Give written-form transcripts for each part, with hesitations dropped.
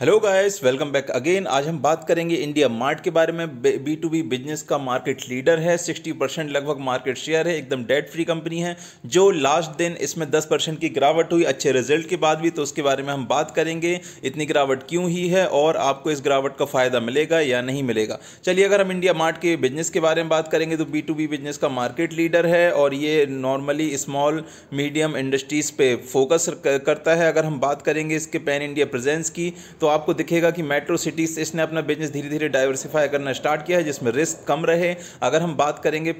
Hello guys, welcome back again. आज हम बात करेंगे इंडिया मार्ट के बारे में। B2B बिजनेस का मार्केट लीडर है, 60% लगभग मार्केट शेयर है, एकदम डेट फ्री कंपनी है। जो लास्ट दिन इसमें 10% की गिरावट हुई अच्छे रिजल्ट के बाद भी, तो उसके बारे में हम बात करेंगे। इतनी गिरावट क्यों ही है और आपको इस गिरावट का फ़ायदा मिलेगा या नहीं मिलेगा। चलिए, अगर हम इंडिया मार्ट के बिजनेस के बारे में बात करेंगे तो B2B बिजनेस का मार्केट लीडर है और ये नॉर्मली स्मॉल मीडियम इंडस्ट्रीज़ पे फोकस करता है। अगर हम बात करेंगे इसके पैन इंडिया प्रेजेंस की, तो आपको दिखेगा कि मेट्रो सिटीज़ इसने अपना बिजनेस धीरे धीरे डाइवर्सिफाई करना स्टार्ट किया है, जिसमें रिस्क कम रहे। अगर हम बात करेंगे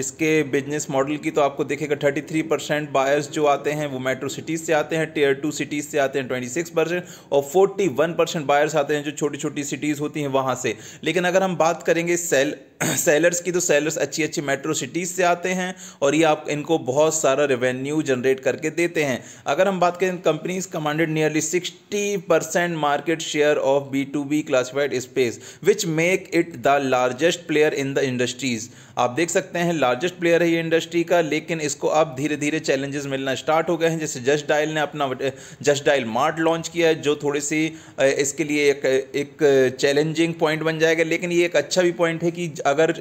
इसके बिजनेस मॉडल की, तो आपको दिखेगा 33% बायर्स जो आते हैं वो मेट्रो सिटीज़ से आते हैं, Tier 2 सिटीज़ से आते हैं 26%, और 41% बायर्स आते हैं जो छोटी छोटी सिटीज़ होती हैं वहाँ से। लेकिन अगर हम बात करेंगे सेलर्स की, तो सेलर्स अच्छी अच्छी मेट्रो सिटीज़ से आते हैं और ये आप इनको बहुत सारा रेवेन्यू जनरेट करके देते हैं। अगर हम बात करें, companies commanded nearly 60% market share of B2B classified space, which make it the largest player in the industries. आप देख सकते हैं लार्जेस्ट प्लेयर है ये इंडस्ट्री का, लेकिन इसको अब धीरे धीरे चैलेंजेस मिलना स्टार्ट हो गए हैं। जैसे JustDial ने अपना JustDial मार्ट लॉन्च किया है, जो थोड़ी सी इसके लिए एक चैलेंजिंग पॉइंट बन जाएगा। लेकिन ये एक अच्छा भी पॉइंट है कि अगर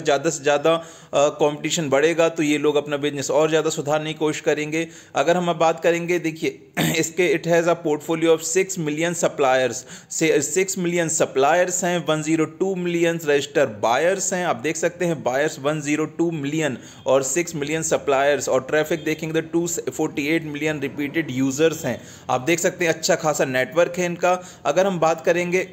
ज़्यादा से ज़्यादा कंपटीशन बढ़ेगा तो ये लोग अपना बिजनेस और ज़्यादा सुधारने की कोशिश करेंगे। अगर हम बात करेंगे, देखिए इसके it has a portfolio of 6 million suppliers से 6 मिलियन सप्लायर्स हैं, 102 मिलियन रजिस्टर बायर्स हैं। आप देख सकते हैं बायर्स 102 मिलियन और 6 मिलियन सप्लायर्स, और ट्रैफिक देखेंगे तो 248 मिलियन रिपीटेड यूज़र्स हैं। आप देख सकते हैं अच्छा खासा नेटवर्क है इनका। अगर हम बात करेंगे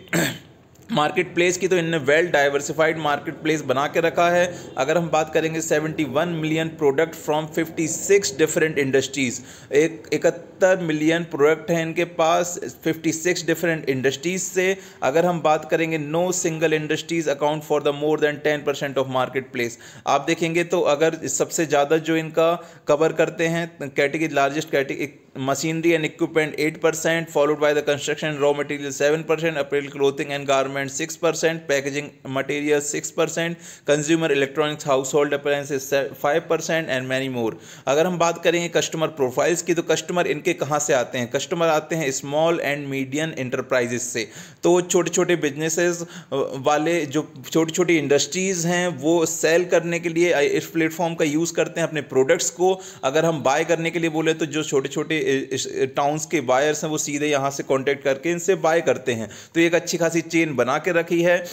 मार्केट प्लेस की, तो इनने वेल डाइवर्सिफाइड मार्केट प्लेस बना के रखा है। अगर हम बात करेंगे 71 million product from 56 different industries, 71 million product हैं इनके पास 56 डिफरेंट इंडस्ट्रीज़ से। अगर हम बात करेंगे, no single industries account for the more than 10% of market place. आप देखेंगे तो अगर सबसे ज़्यादा जो इनका कवर करते हैं category, largest category machinery and equipment 8%, followed by the construction raw material 7%, apparel clothing and garment 6%, packaging material 6%, consumer electronics household appliances 5%, and many more. अगर हम बात करेंगे कस्टमर प्रोफाइल्स की, तो कस्टमर इनके कहाँ से आते हैं? कस्टमर आते हैं स्मॉल एंड मीडियम इंटरप्राइजेज से। तो छोटे छोटे बिजनेसेस वाले, जो छोटी छोटी इंडस्ट्रीज़ हैं, वो सेल करने के लिए इस प्लेटफॉर्म का यूज़ करते हैं अपने प्रोडक्ट्स को। अगर हम बाय करने के लिए बोले तो जो छोटे छोटे टाउन्स के बायर्स हैं वो सीधे यहाँ से कॉन्टैक्ट करके इनसे बाय करते हैं। तो एक अच्छी खासी चेन बना के रखी है।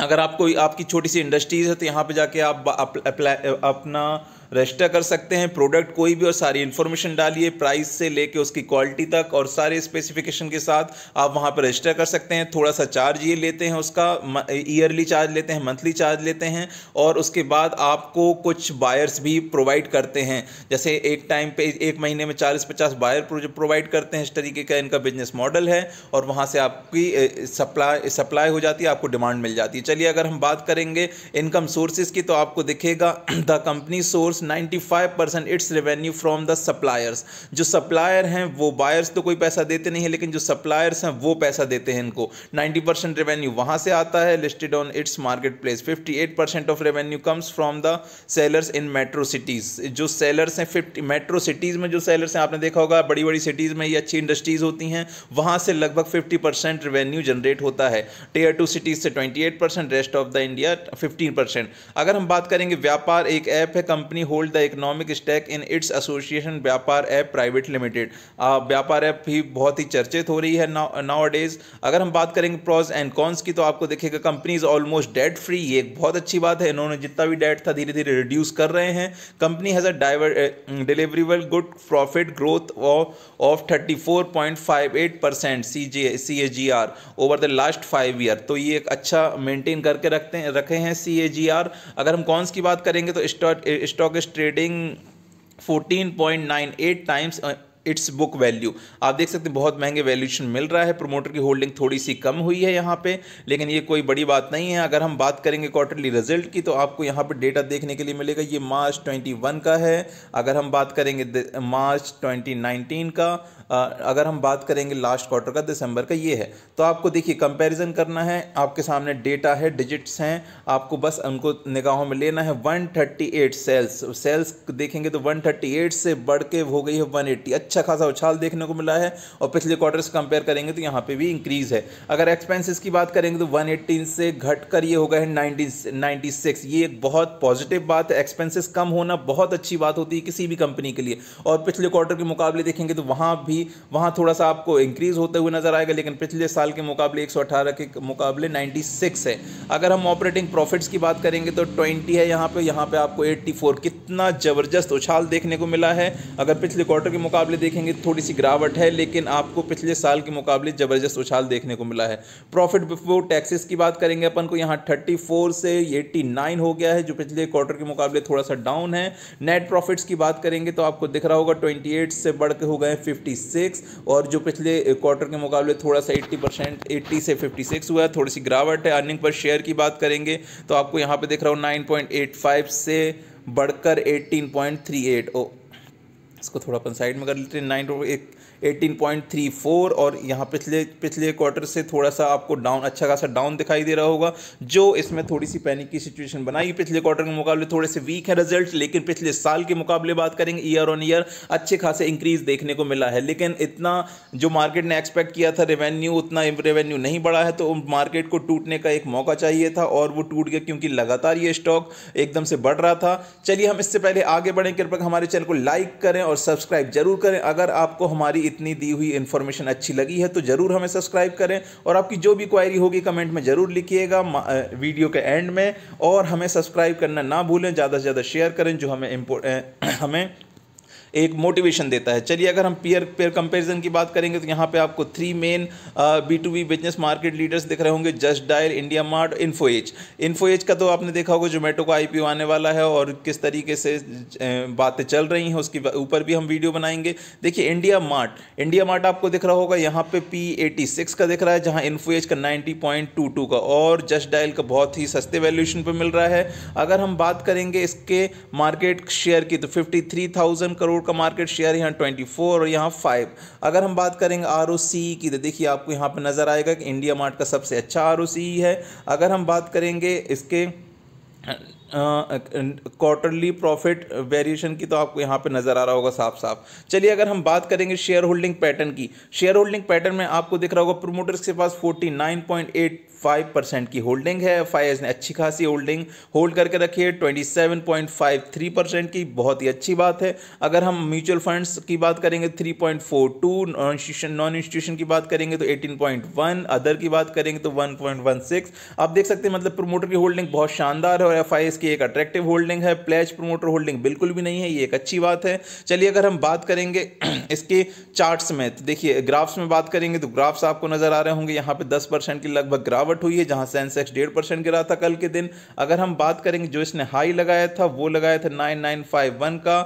अगर आपको आपकी छोटी सी इंडस्ट्रीज़ है तो यहाँ पे जाके आप अपना रजिस्टर कर सकते हैं प्रोडक्ट कोई भी, और सारी इन्फॉर्मेशन डालिए प्राइस से लेके उसकी क्वालिटी तक, और सारे स्पेसिफिकेशन के साथ आप वहाँ पर रजिस्टर कर सकते हैं। थोड़ा सा चार्ज ये लेते हैं उसका, ईयरली चार्ज लेते हैं, मंथली चार्ज लेते हैं, और उसके बाद आपको कुछ बायर्स भी प्रोवाइड करते हैं। जैसे एक टाइम पे, एक महीने में 40-50 बायर प्रोवाइड करते हैं। इस तरीके का इनका बिजनेस मॉडल है और वहाँ से आपकी सप्लाई हो जाती है, आपको डिमांड मिल जाती है। चलिए, अगर हम बात करेंगे इनकम सोर्सेज की, तो आपको दिखेगा the company source 95% its revenue from the suppliers. जो सप्लायर हैं वो, बायर्स तो कोई पैसा देते नहीं है, लेकिन जो सप्लायर्स हैं वो पैसा देते हैं इनको। 90% रेवेन्यू वहां से आता है। Listed on its market place 58% of revenue comes from the sellers in metro cities. जो सेलर्स हैं मेट्रो सिटीज़ में, जो सेलर्स हैं, आपने देखा होगा बड़ी बड़ी सिटीज़ में ये अच्छी इंडस्ट्रीज़ होती हैं, वहाँ से लगभग 50% रेवेन्यू जनरेट होता है। Tier 2 सिटीज़ से 28%, रेस्ट ऑफ द इंडिया 15%। अगर हम बात करेंगे, व्यापार एक ऐप है, company hold the economic stack in its association Vyapar app private limited. Vyapar app भी बहुत ही चर्चित हो रही है नाउ अडेज। अगर हम बात करेंगे प्रॉज एंड कॉन्स की, तो आपको देखिएगा company is almost debt free. ये एक बहुत अच्छी बात है, इन्होंने जितना भी डेट था धीरे धीरे रिड्यूस कर रहे हैं। Company has a deliverable good profit growth of 34.58% CAGR over the last 5 year. तो ये एक अच्छा मेंटेन करके रखे हैं CAGR। अगर हम कॉन्स की बात करेंगे तो stock is trading 14.98 times its book value. आप देख सकते हैं बहुत महंगे वैल्यूएशन मिल रहा है। प्रोमोटर की होल्डिंग थोड़ी सी कम हुई है यहाँ पे, लेकिन ये कोई बड़ी बात नहीं है। अगर हम बात करेंगे क्वार्टरली रिजल्ट की, तो आपको यहाँ पे डेटा देखने के लिए मिलेगा। ये मार्च 2021 का है। अगर हम बात करेंगे मार्च 2019 का, अगर हम बात करेंगे लास्ट क्वार्टर का, दिसंबर का ये है। तो आपको देखिए कंपैरिजन करना है, आपके सामने डेटा है, डिजिट्स हैं, आपको बस उनको निगाहों में लेना है। 138 सेल्स देखेंगे तो 138 से बढ़ के हो गई है 180, अच्छा खासा उछाल देखने को मिला है। और पिछले क्वार्टर से कंपेयर करेंगे तो यहाँ पर भी इंक्रीज़ है। अगर एक्सपेंसिस की बात करेंगे तो 118 से घट कर ये हो गए हैं 96। ये एक बहुत पॉजिटिव बात है, एक्सपेंसिस कम होना बहुत अच्छी बात होती है किसी भी कंपनी के लिए। और पिछले क्वार्टर के मुकाबले देखेंगे तो वहाँ थोड़ा सा आपको इंक्रीज होते हुए नजर आएगा, लेकिन पिछले साल के मुकाबले 118 के मुकाबले 96 है। अगर हम ऑपरेटिंग प्रॉफिट्स की बात करेंगे तो 20 है यहाँ पे आपको 84, कितना जबरदस्त उछाल देखने को मिला है। अगर पिछले क्वार्टर के मुकाबले देखेंगे तो थोड़ी सी गिरावट है, लेकिन आपको पिछले साल के मुकाबले जबरदस्त उछाल देखने को मिला है। प्रॉफिट बिफोर टैक्सेस की बात करेंगे अपन को यहाँ 34 से 89 हो गया है, जो पिछले क्वार्टर के मुकाबले थोड़ा सा डाउन है। नेट प्रॉफिट्स की बात करेंगे तो आपको दिख रहा होगा 28 से बढ़ के हो गए 56, और जो पिछले क्वार्टर के मुकाबले थोड़ा सा 80% 80 से 56 हुआ है, थोड़ी सी गिरावट है। अर्निंग पर शेयर की बात करेंगे तो आपको यहाँ पे दिख रहा हो 9.85 से बढ़कर 18.38, ओ इसको थोड़ा अपन साइड में कर लेते हैं, 18.34। और यहाँ पिछले क्वार्टर से थोड़ा सा आपको डाउन, अच्छा खासा डाउन दिखाई दे रहा होगा, जो इसमें थोड़ी सी पैनिक की सिचुएशन बनाई। पिछले क्वार्टर के मुकाबले थोड़े से वीक है रिजल्ट, लेकिन पिछले साल के मुकाबले बात करेंगे ईयर ऑन ईयर अच्छे खासे इंक्रीज देखने को मिला है। लेकिन इतना जो मार्केट ने एक्सपेक्ट किया था रेवेन्यू, उतना रेवेन्यू नहीं बढ़ा है, तो मार्केट को टूटने का एक मौका चाहिए था और वो टूट गया, क्योंकि लगातार ये स्टॉक एकदम से बढ़ रहा था। चलिए हम इससे पहले आगे बढ़ें, कृपया हमारे चैनल को लाइक करें और सब्सक्राइब जरूर करें। अगर आपको हमारी इतनी दी हुई इन्फॉर्मेशन अच्छी लगी है तो जरूर हमें सब्सक्राइब करें, और आपकी जो भी क्वायरी होगी कमेंट में जरूर लिखिएगा वीडियो के एंड में। और हमें सब्सक्राइब करना ना भूलें, ज़्यादा से ज़्यादा शेयर करें, जो हमें एक मोटिवेशन देता है। चलिए अगर हम पीयर कंपैरिजन की बात करेंगे तो यहाँ पे आपको 3 main B2B business market leaders दिख रहे होंगे, Just Dial, India Mart, Info Edge का तो आपने देखा होगा जोमेटो का IPO आने वाला है और किस तरीके से बातें चल रही हैं, उसके ऊपर भी हम वीडियो बनाएंगे। देखिए इंडिया मार्ट आपको दिख रहा होगा यहाँ पे P86 का दिख रहा है, जहाँ इन्फोएज का 90.22 का और जस्ट डायल का बहुत ही सस्ते वैल्यूएशन पर मिल रहा है। अगर हम बात करेंगे इसके मार्केट शेयर की तो 53,000 करोड़ का मार्केट शेयर यहाँ 24 और यहाँ 5। अगर हम बात करेंगे ROCE की तो देखिए आपको यहाँ पर नजर आएगा कि इंडिया मार्ट का सबसे अच्छा ROCE है। अगर हम बात करेंगे इसके क्वार्टरली प्रॉफिट वेरिएशन की तो आपको यहाँ पे नज़र आ रहा होगा साफ साफ। चलिए अगर हम बात करेंगे शेयर होल्डिंग पैटर्न की, शेयर होल्डिंग पैटर्न में आपको दिख रहा होगा प्रोमोटर्स के पास 49.85% की होल्डिंग है, FIS ने अच्छी खासी होल्डिंग होल्ड करके रखी है 27.53% की, बहुत ही अच्छी बात है। अगर हम म्यूचुअल फंड्स की बात करेंगे 3.42, नॉन इंस्टीट्यूशन की बात करेंगे तो 18.1, अदर की बात करेंगे तो 1.16। आप देख सकते हैं मतलब प्रोमोटर की होल्डिंग बहुत शानदार है और FIS की एक अट्रैक्टिव होल्डिंग है, प्लेज प्रोमोटर होल्डिंग बिल्कुल भी नहीं है, ये एक अच्छी बात है। चलिए अगर हम बात करेंगे इसके चार्ट्स में तो देखिए ग्राफ्स में बात करेंगे तो ग्राफ्स आपको नजर आ रहे होंगे यहाँ पे 10% की लगभग गिरावट हुई है, जहाँ सेंसेक्स 1.5% गिरा था कल के दिन। अगर हम बात करेंगे जो इसने हाई लगाया था वो लगाया था 9951 का,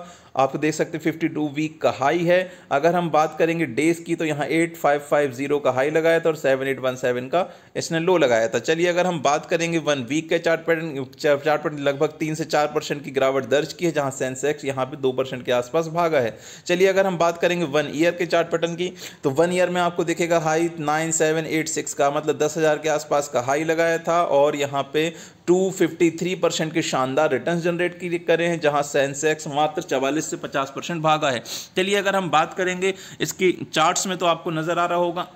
आप देख सकते हैं 52 वीक का हाई है। अगर हम बात करेंगे डेज की तो यहाँ 8550 का हाई लगाया था और 7817 का इसने लो लगाया था। चलिए अगर हम बात करेंगे 1 वीक के चार्ट पैटर्न लगभग 3 से 4% की गिरावट दर्ज की है, जहाँ सेंसेक्स यहाँ पे 2% के आसपास भागा है। चलिए अगर हम बात करेंगे 1 ईयर के चार्ट पैटर्न की तो 1 ईयर में आपको देखेगा हाई 9786 का, मतलब 10,000 के आसपास का हाई लगाया था और यहाँ पे 253% के शानदार रिटर्न जनरेट की करें हैं, जहाँ सेंसेक्स मात्र 44 से 50% भागा है। चलिए अगर हम बात करेंगे इसकी चार्ट्स में तो आपको नज़र आ रहा होगा,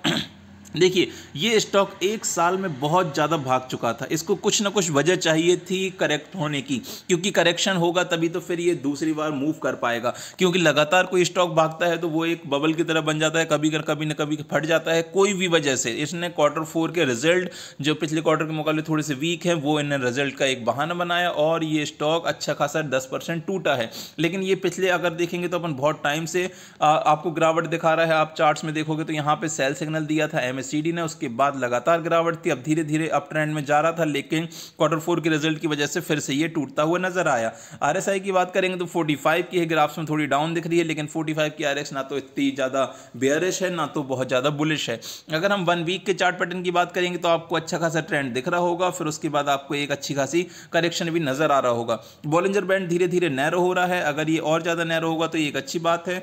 देखिए ये स्टॉक एक साल में बहुत ज़्यादा भाग चुका था, इसको कुछ ना कुछ वजह चाहिए थी करेक्ट होने की, क्योंकि करेक्शन होगा तभी तो फिर ये दूसरी बार मूव कर पाएगा, क्योंकि लगातार कोई स्टॉक भागता है तो वो एक बबल की तरह बन जाता है, कभी ना कभी फट जाता है कोई भी वजह से। इसने क्वार्टर 4 के रिजल्ट जो पिछले क्वार्टर के मुकाबले थोड़े से वीक हैं वो इन्हें रिजल्ट का एक बहाना बनाया और ये स्टॉक अच्छा खासा 10% टूटा है। लेकिन ये पिछले अगर देखेंगे तो अपन बहुत टाइम से आपको गिरावट दिखा रहा है, आप चार्ट्स में देखोगे तो यहाँ पर सेल सिग्नल दिया था MACD ने, उसके बाद लगातार गिरावट थी, अब धीरे धीरे अप ट्रेंड में जा रहा था, लेकिन क्वार्टर 4 के रिजल्ट की वजह से फिर से ये टूटता हुआ नजर आया। RSI की बात करेंगे तो 45 की है, ग्राफ्स में थोड़ी डाउन दिख रही है, लेकिन 45 की RSI ना तो इतनी ज़्यादा बेयरिश है ना तो बहुत ज़्यादा बुलिश है। अगर हम 1 वीक के चार्ट पैटर्न की बात करेंगे तो आपको अच्छा खासा ट्रेंड दिख रहा होगा, फिर उसके बाद आपको एक अच्छी खासी करेक्शन भी नजर आ रहा होगा। बॉलिंजर बैंड धीरे धीरे नैरो हो रहा है, अगर ये और ज़्यादा नैरो होगा तो ये एक अच्छी बात है।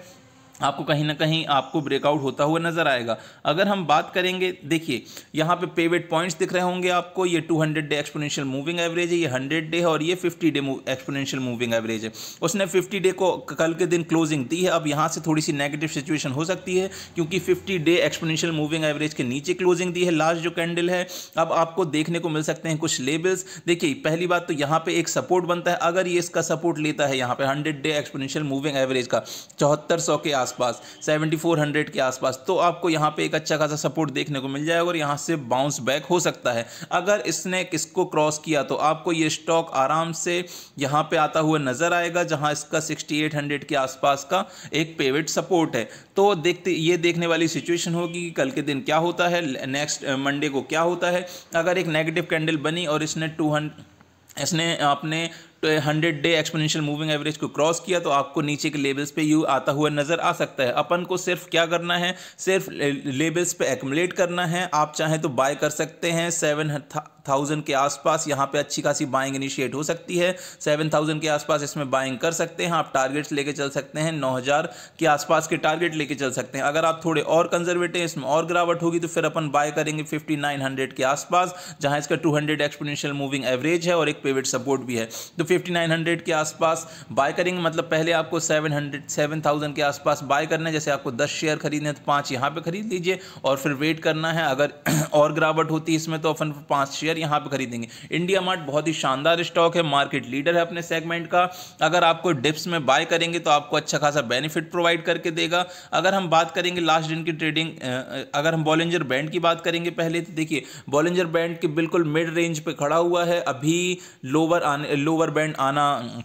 आपको कहीं ना कहीं आपको ब्रेकआउट होता हुआ नज़र आएगा। अगर हम बात करेंगे, देखिए यहाँ पे पिवट पॉइंट्स दिख रहे होंगे आपको। ये 200 डे एक्सपोनेंशियल मूविंग एवरेज है, ये 100 डे है और ये 50 डे एक्सपोनेंशियल मूविंग एवरेज है। उसने 50 डे को कल के दिन क्लोजिंग दी है। अब यहाँ से थोड़ी सी नेगेटिव सिचुएशन हो सकती है क्योंकि 50 डे एक्सपोनेंशियल मूविंग एवरेज के नीचे क्लोजिंग दी है लास्ट जो कैंडल है। अब आपको देखने को मिल सकते हैं कुछ लेवल्स। देखिए पहली बात तो यहाँ पर एक सपोर्ट बनता है, अगर ये इसका सपोर्ट लेता है यहाँ पर 100 डे एक्सपोनेंशियल मूविंग एवरेज का 7400 के आसपास 7400 के आसपास, तो आपको यहां पे एक अच्छा खासा सपोर्ट देखने को मिल जाएगा और यहां से बाउंस बैक हो सकता है। अगर इसने किसको क्रॉस किया तो आपको ये स्टॉक आराम से यहां पे आता हुआ नजर आएगा, जहां इसका 6800 के आसपास का एक पिवट सपोर्ट है। तो देखते ये देखने वाली सिचुएशन होगी कि कल के दिन क्या होता है, नेक्स्ट मंडे को क्या होता है। अगर एक नेगेटिव कैंडल बनी और इसने 100 डे एक्सपोनेंशियल मूविंग एवरेज को क्रॉस किया तो आपको नीचे के लेवल्स पे यू आता हुआ नजर आ सकता है। अपन को सिर्फ क्या करना है, सिर्फ लेवल्स पे एक्युमुलेट करना है। आप चाहें तो बाय कर सकते हैं 7000 के आसपास, यहाँ पे अच्छी खासी बाइंग इनिशिएट हो सकती है। 7000 के आसपास इसमें बाइंग कर सकते हैं, आप टारगेट्स लेके चल सकते हैं। 9000 के आसपास के टारगेट लेके चल सकते हैं। अगर आप थोड़े और कंजर्वेटिव, इसमें और गिरावट होगी तो फिर अपन बाय करेंगे 5900 के आसपास, जहाँ इसका 200 एक्सपोनेंशियल मूविंग एवरेज है और एक पिवट सपोर्ट भी है। तो 5900 के आसपास बाय करेंगे, मतलब पहले आपको 7000 के आसपास बाय करना है। जैसे आपको 10 शेयर खरीदने हैं तो 5 यहाँ पे खरीद लीजिए और फिर वेट करना है। अगर और गिरावट होती है इसमें तो अपन 5 शेयर यहाँ पे खरीदेंगे। इंडिया मार्ट बहुत ही शानदार स्टॉक है, मार्केट लीडर है अपने सेगमेंट का। अगर आपको डिप्स में बाय करेंगे तो आपको अच्छा खासा बेनिफिट प्रोवाइड करके देगा। अगर हम बात करेंगे लास्ट दिन की ट्रेडिंग, अगर हम बॉलिंजर बैंड की बात करेंगे पहले, तो देखिए बॉलिंजर बैंड के बिल्कुल मिड रेंज पर खड़ा हुआ है। अभी लोअर बैंड आना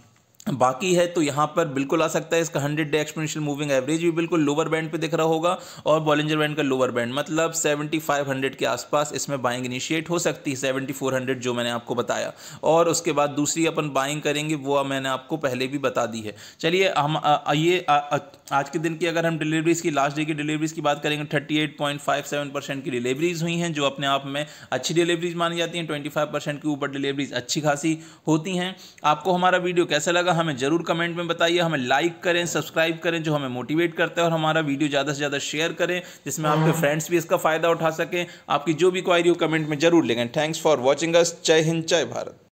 बाकी है तो यहाँ पर बिल्कुल आ सकता है। इसका 100 डे एक्सपोनेंशियल मूविंग एवरेज भी बिल्कुल लोअर बैंड पे दिख रहा होगा और बॉलिंजर बैंड का लोअर बैंड मतलब 7500 के आसपास इसमें बाइंग इनिशिएट हो सकती है, 7400 जो मैंने आपको बताया। और उसके बाद दूसरी अपन बाइंग करेंगे वो मैंने आपको पहले भी बता दी है। चलिए हम आज के दिन की अगर हम डिलीवरीज़ की लास्ट डे की डिलीवरीज़ की बात करेंगे, 38.57% की डिलीवरीज़ हुई हैं जो अपने आप में अच्छी डिलीवरीज़ मानी जाती हैं। 25% के ऊपर डिलीवरीज़ अच्छी खासी होती हैं। आपको हमारा वीडियो कैसा लगा हमें जरूर कमेंट में बताइए। हमें लाइक करें, सब्सक्राइब करें जो हमें मोटिवेट करता है, और हमारा वीडियो ज़्यादा से ज़्यादा शेयर करें जिसमें आपके फ्रेंड्स भी इसका फ़ायदा उठा सकें। आपकी जो भी क्वायरी हो कमेंट में जरूर लेंगे। Thanks for watching us. जय हिंद, जय भारत।